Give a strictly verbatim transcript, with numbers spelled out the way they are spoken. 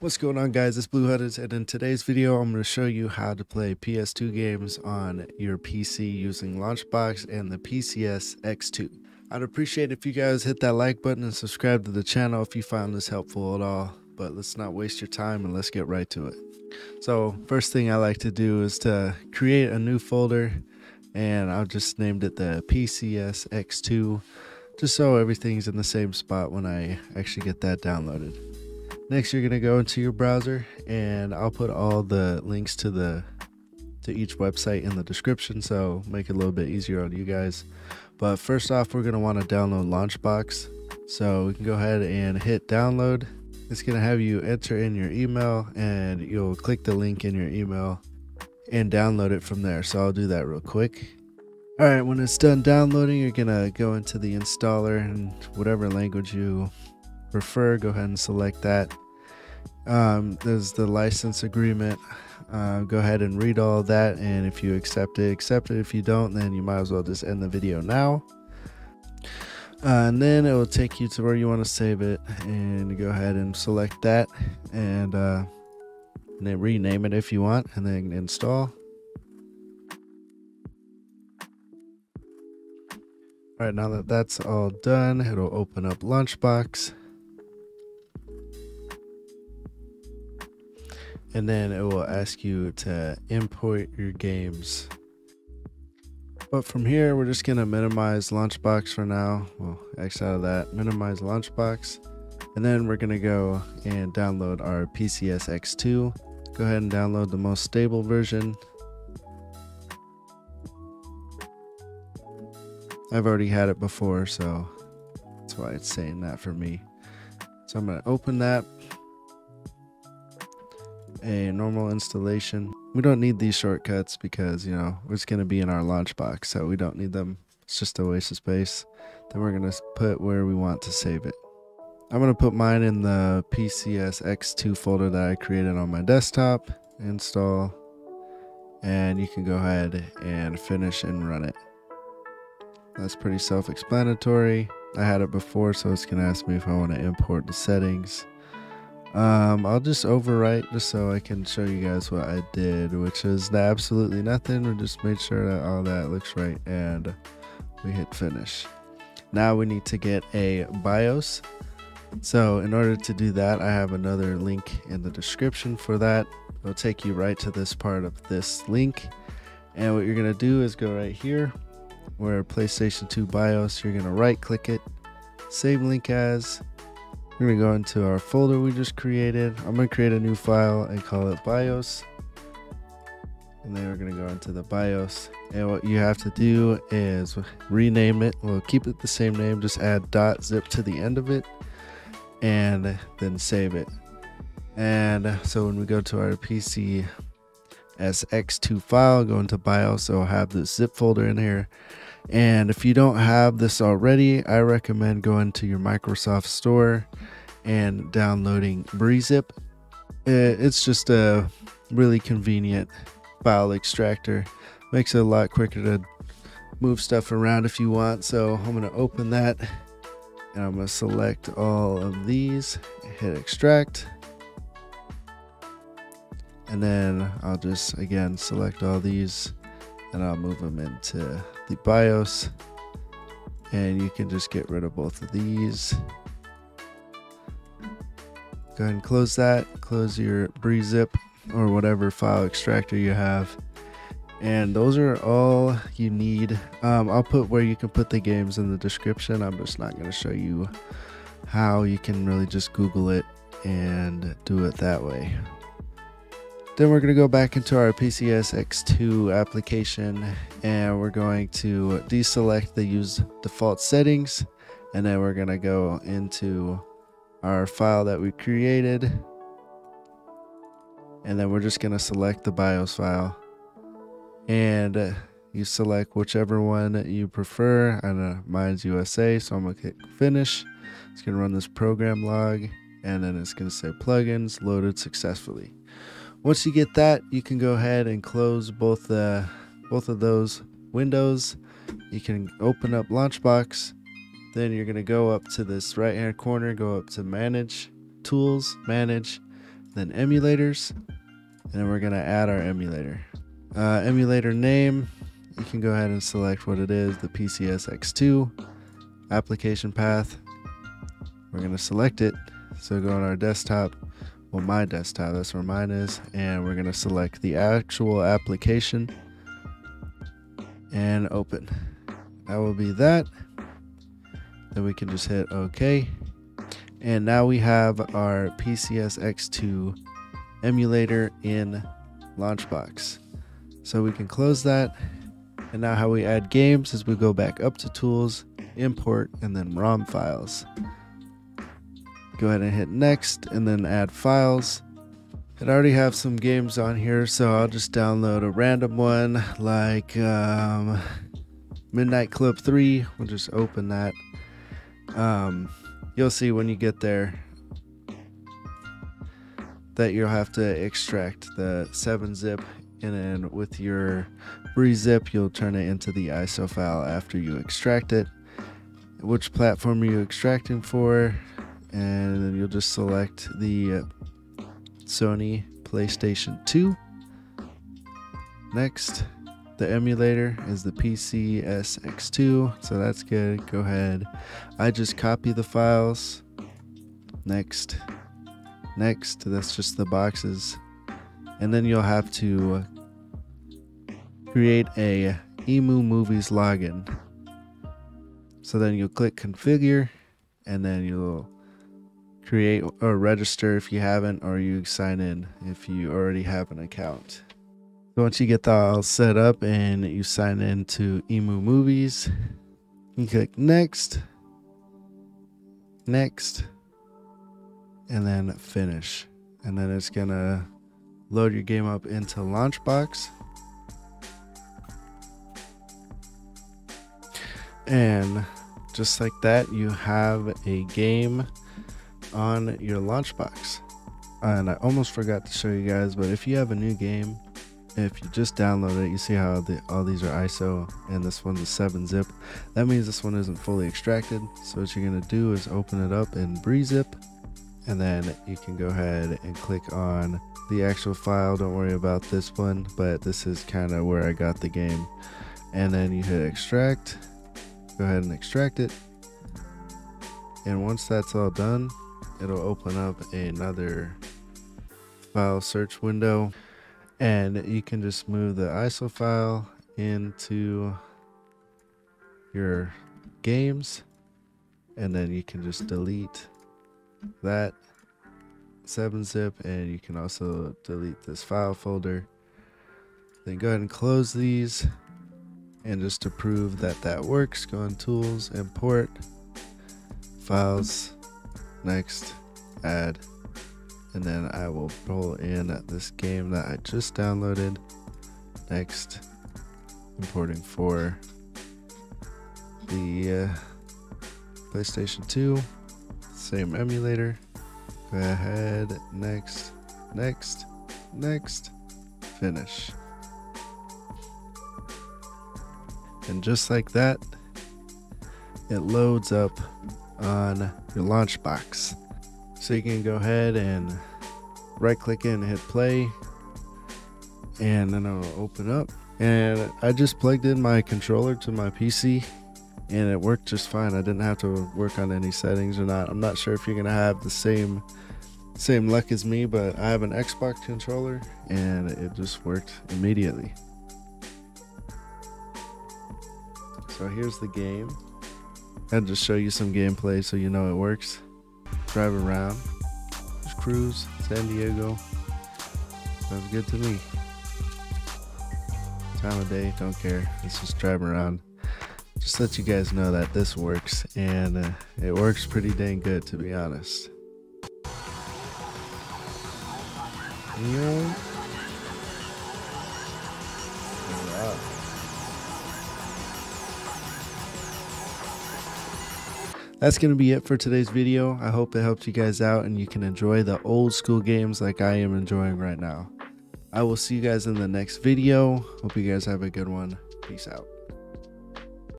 What's going on, guys? It's BlueHunnids, and in today's video I'm going to show you how to play P S two games on your P C using LaunchBox and the P C S X two. I'd appreciate if you guys hit that like button and subscribe to the channel if you found this helpful at all, but let's not waste your time and let's get right to it. So first thing I like to do is to create a new folder, and I've just named it the P C S X two just so everything's in the same spot when I actually get that downloaded. Next, you're going to go into your browser, and I'll put all the links to the to each website in the description, so make it a little bit easier on you guys. But first off, we're going to want to download LaunchBox. So we can go ahead and hit download. It's going to have you enter in your email, and you'll click the link in your email and download it from there. So I'll do that real quick. All right, when it's done downloading, you're going to go into the installer, and whatever language you prefer, go ahead and select that. Um, there's the license agreement. Uh, go ahead and read all that, and if you accept it, accept it. If you don't, then you might as well just end the video now. Uh, and then it will take you to where you want to save it, and go ahead and select that, and, uh, and then rename it if you want, and then install. All right, now that that's all done, it'll open up LaunchBox. And then it will ask you to import your games. But from here, we're just going to minimize LaunchBox for now. Well, X out of that, minimize LaunchBox. And then we're going to go and download our P C S X two. Go ahead and download the most stable version. I've already had it before, so that's why it's saying that for me. So I'm going to open that. A normal installation. We don't need these shortcuts because, you know, it's going to be in our LaunchBox, so we don't need them. It's just a waste of space. Then we're going to put where we want to save it. I'm going to put mine in the P C S X two folder that I created on my desktop. Install, and you can go ahead and finish and run it. That's pretty self-explanatory. I had it before, so it's going to ask me if I want to import the settings. Um, I'll just overwrite just so I can show you guys what I did, which is absolutely nothing. We just made sure that all that looks right, and we hit finish. Now we need to get a BIOS. So in order to do that, I have another link in the description for that. It'll take you right to this part of this link. And what you're going to do is go right here where PlayStation two BIOS. You're going to right click it, save link as. We're going to go into our folder we just created. I'm going to create a new file and call it BIOS. And then we're going to go into the BIOS. And what you have to do is rename it. We'll keep it the same name. Just add .zip to the end of it. And then save it. And so when we go to our P C S X two file, go into BIOS, it'll have this zip folder in here. And if you don't have this already, I recommend going to your Microsoft store and downloading BreeZip. It's just a really convenient file extractor. Makes it a lot quicker to move stuff around if you want. So I'm going to open that, and I'm going to select all of these, hit extract. And then I'll just, again, select all these, and I'll move them into the BIOS. And you can just get rid of both of these. Go ahead and close that. Close your BreeZip or whatever file extractor you have. And those are all you need. Um, I'll put where you can put the games in the description. I'm just not going to show you how. You can really just Google it and do it that way. Then we're going to go back into our P C S X two application, and we're going to deselect the use default settings, and then we're going to go into our file that we created, and then we're just going to select the BIOS file, and you select whichever one you prefer. I know mine's U S A, so I'm going to click finish. It's going to run this program log, and then it's going to say plugins loaded successfully. Once you get that, you can go ahead and close both the both of those windows. You can open up LaunchBox. Then you're going to go up to this right hand corner, go up to manage tools, manage, then emulators, and then we're gonna add our emulator. Uh, emulator name, you can go ahead and select what it is, the P C S X two application path. We're gonna select it, so go on our desktop, well my desktop, that's where mine is, and we're gonna select the actual application and open. That will be that. Then we can just hit OK. And now we have our P C S X two emulator in LaunchBox. So we can close that. And now how we add games is we go back up to Tools, Import, and then ROM Files. Go ahead and hit Next, and then Add Files. And I already have some games on here, so I'll just download a random one, like um, Midnight Club three. We'll just open that. Um, you'll see when you get there that you'll have to extract the seven zip, and then with your BreeZip you'll turn it into the I S O file after you extract it. Which platform are you extracting for? And then you'll just select the Sony PlayStation two. Next, the emulator is the P C S X two, so that's good. Go ahead. I just copy the files. Next. Next. That's just the boxes. And then you'll have to create a EmuMovies login. So then you'll click Configure, and then you'll create or register if you haven't, or you sign in if you already have an account. Once you get that all set up and you sign into EmuMovies, you click Next, Next, and then Finish. And then it's gonna load your game up into LaunchBox. And just like that, you have a game on your LaunchBox. And I almost forgot to show you guys, but if you have a new game, if you just download it, you see how the, all these are I S O and this one's a seven zip. That means this one isn't fully extracted. So what you're going to do is open it up in BreeZip, and then you can go ahead and click on the actual file. Don't worry about this one, but this is kind of where I got the game. And then you hit extract, go ahead and extract it. And once that's all done, it'll open up another file search window. And you can just move the I S O file into your games, and then you can just delete that seven zip, and you can also delete this file folder. Then go ahead and close these, and just to prove that that works, go on Tools, Import, Files, Next, Add. And then I will pull in this game that I just downloaded. Next, importing for the uh, PlayStation two, same emulator. Go ahead, next, next, next, finish. And just like that, it loads up on your LaunchBox. So you can go ahead and right click it and hit play, and then it'll open up. And I just plugged in my controller to my P C, and it worked just fine. I didn't have to work on any settings or not. I'm not sure if you're gonna have the same same luck as me, but I have an Xbox controller and it just worked immediately. So here's the game. I'll just show you some gameplay so you know it works. Drive around, just cruise, San Diego, sounds good to me. Time of day, don't care, let's just drive around. Just let you guys know that this works, and uh, it works pretty dang good, to be honest. Yeah. Wow. That's going to be it for today's video. I hope it helped you guys out and you can enjoy the old school games like I am enjoying right now. I will see you guys in the next video. Hope you guys have a good one. Peace out.